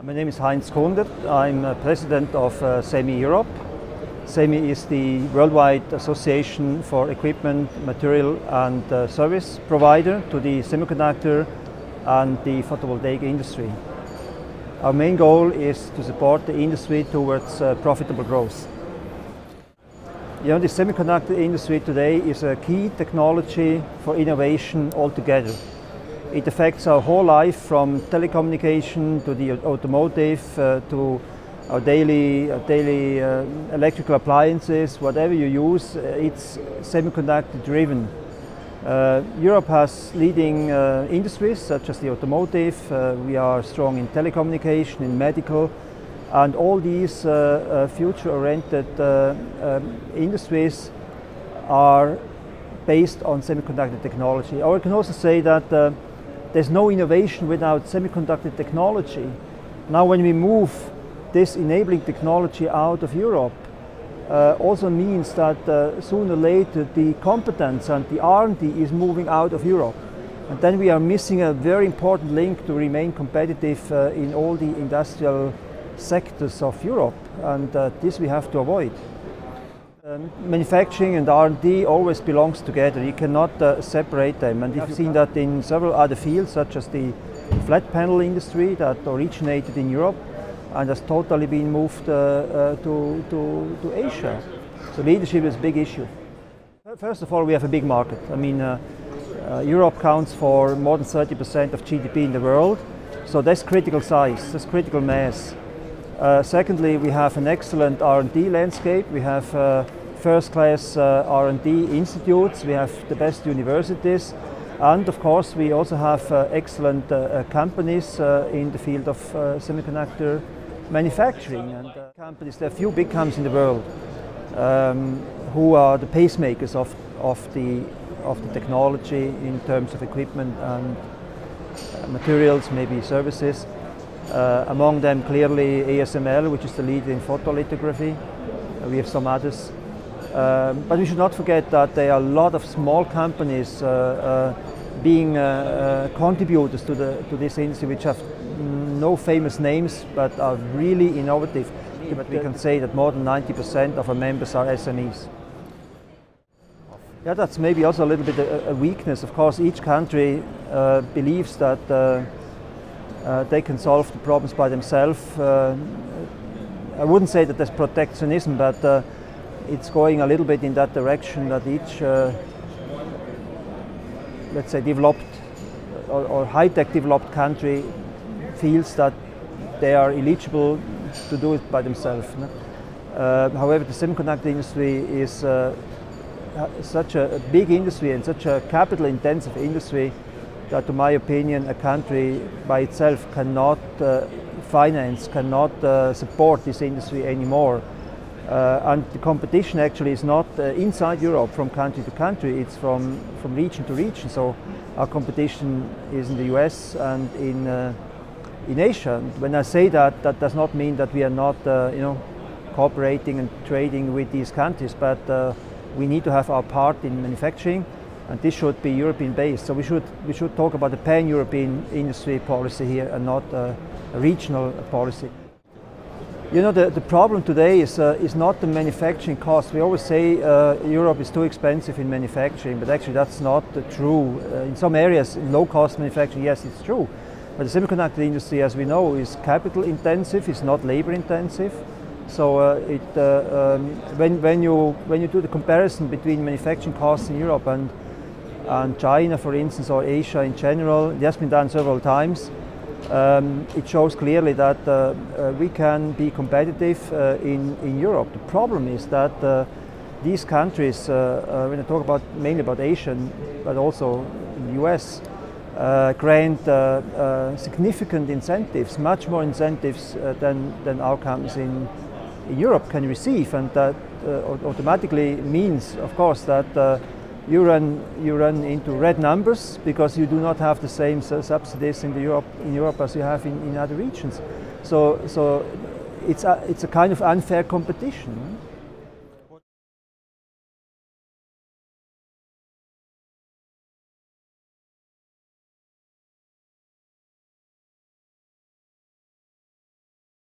My name is Heinz Kundert. I'm president of SEMI Europe. SEMI is the worldwide association for equipment, material and service provider to the semiconductor and the photovoltaic industry. Our main goal is to support the industry towards profitable growth. You know, the semiconductor industry today is a key technology for innovation altogether. It affects our whole life, from telecommunication to the automotive to our daily electrical appliances. Whatever you use, it's semiconductor driven. Europe has leading industries such as the automotive. We are strong in telecommunication, in medical, and all these future-oriented industries are based on semiconductor technology. Or I can also say that there's no innovation without semiconductor technology. Now, when we move this enabling technology out of Europe, also means that sooner or later the competence and the R&D is moving out of Europe. And then we are missing a very important link to remain competitive in all the industrial sectors of Europe, and this we have to avoid. Manufacturing and R&D always belongs together. You cannot separate them, and I've seen that in several other fields, such as the flat panel industry that originated in Europe and has totally been moved to Asia. So leadership is a big issue. First of all, we have a big market. I mean, Europe counts for more than 30% of GDP in the world, so that's critical size, that's critical mass. Secondly, we have an excellent R&D landscape. We have first-class R&D institutes, we have the best universities, and of course we also have excellent companies in the field of semiconductor manufacturing. And, there are few big companies in the world who are the pacemakers of the technology in terms of equipment and materials, maybe services. Among them, clearly ASML, which is the leader in photolithography. We have some others. But we should not forget that there are a lot of small companies being contributors to this industry, which have no famous names but are really innovative. But we can say that more than 90% of our members are SMEs. Yeah, that's maybe also a little bit a weakness. Of course, each country believes that they can solve the problems by themselves. I wouldn't say that there's protectionism, but it's going a little bit in that direction, that each, let's say, developed or high-tech developed country feels that they are eligible to do it by themselves. No? However, the semiconductor industry is such a big industry and such a capital-intensive industry that, to my opinion, a country by itself cannot finance, cannot support this industry anymore. And the competition actually is not inside Europe from country to country, it's from region to region. So our competition is in the US and in Asia. And when I say that, that does not mean that we are not cooperating and trading with these countries, but we need to have our part in manufacturing. And this should be European-based, so we should talk about a pan-European industry policy here and not a regional policy. You know, the problem today is not the manufacturing cost. We always say Europe is too expensive in manufacturing, but actually that's not true. In some areas, low-cost manufacturing, yes, it's true. But the semiconductor industry, as we know, is capital-intensive, it's not labor-intensive. So when you do the comparison between manufacturing costs in Europe and China, for instance, or Asia in general, it has been done several times. It shows clearly that we can be competitive in Europe. The problem is that these countries, when I talk about mainly about Asia, but also the US, grant significant incentives, much more incentives than our countries in Europe can receive, and that automatically means, of course, that you run into red numbers because you do not have the same subsidies in Europe as you have in other regions. So it's a kind of unfair competition.